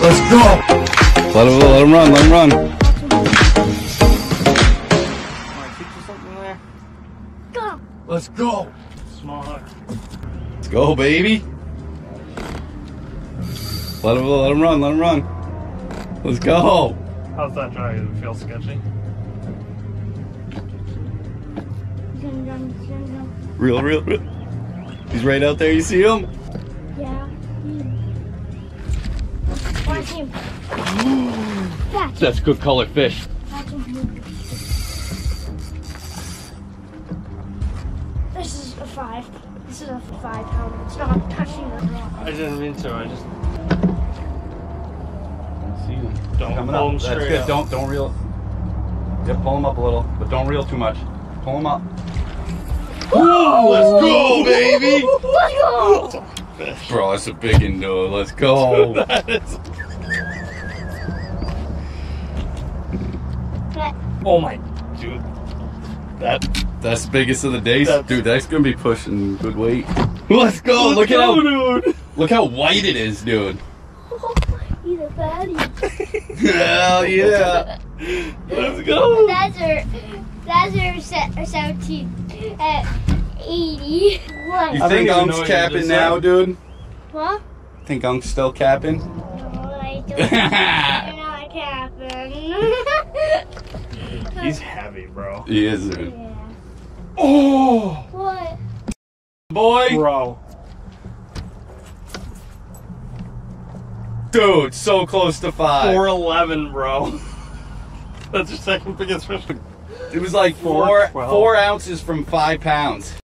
Let's go. Let him run. Let him run. Alright, teach you something there. Go. Let's go. Small hook. Let's go, baby. Let him run. Let him run. Let's go. How's that dry? Does it feel sketchy? Real. He's right out there. You see him? Yeah. Watch him. That's a good color fish. Watch him. This is a 5. This is a 5-pounder. It's not touching the rock. I didn't mean to. I just. I see him. Don't pull him straight. That's good. Up. Don't reel. Yeah, pull him up a little, but don't reel too much. Pull him up. Whoa, let's go, baby! Let's go! Bro, that's a big indoor. Let's go! That is... Oh my dude. That's the biggest of the day. Dude, that's gonna be pushing good weight. Let's go! Look how white it is, dude. He's a fatty. Hell yeah! Let's go! That's her 17 at 81. You think Unk's capping now, dude? What? Think Unk's still capping? No, I don't. They're not capping. He's heavy, bro. He is, dude. Yeah. Oh! What? Boy! Bro. Dude, so close to 5. 411, bro. That's your second biggest fish. It was like 4 ounces from 5 pounds.